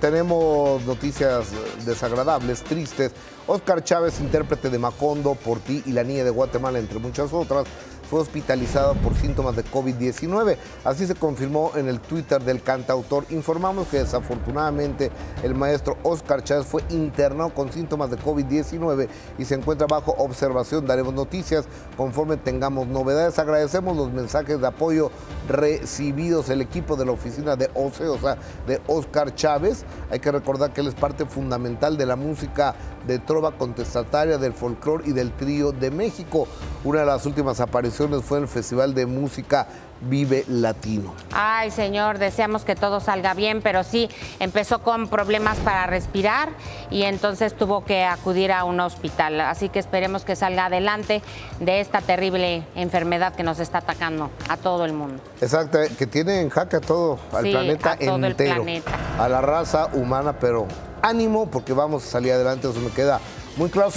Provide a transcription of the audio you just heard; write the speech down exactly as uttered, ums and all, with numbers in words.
Tenemos noticias desagradables, tristes. Óscar Chávez, intérprete de Macondo, Por Ti y La Niña de Guatemala, entre muchas otras, fue hospitalizado por síntomas de COVID diecinueve. Así se confirmó en el Twitter del cantautor. Informamos que desafortunadamente el maestro Óscar Chávez fue internado con síntomas de COVID diecinueve y se encuentra bajo observación. Daremos noticias conforme tengamos novedades. Agradecemos los mensajes de apoyo recibidos. El equipo de la oficina de O C E, o sea, de Óscar Chávez. Hay que recordar que él es parte fundamental de la música de trova contestataria, del folclore y del trío de México. Una de las últimas apariciones fue en el Festival de Música Vive Latino. Ay, señor, deseamos que todo salga bien, pero sí, empezó con problemas para respirar y entonces tuvo que acudir a un hospital. Así que esperemos que salga adelante de esta terrible enfermedad que nos está atacando a todo el mundo. Exacto, que tiene en jaque a todo, al sí, planeta a todo entero, el planeta. A la raza humana, pero ánimo porque vamos a salir adelante, eso me queda muy claro.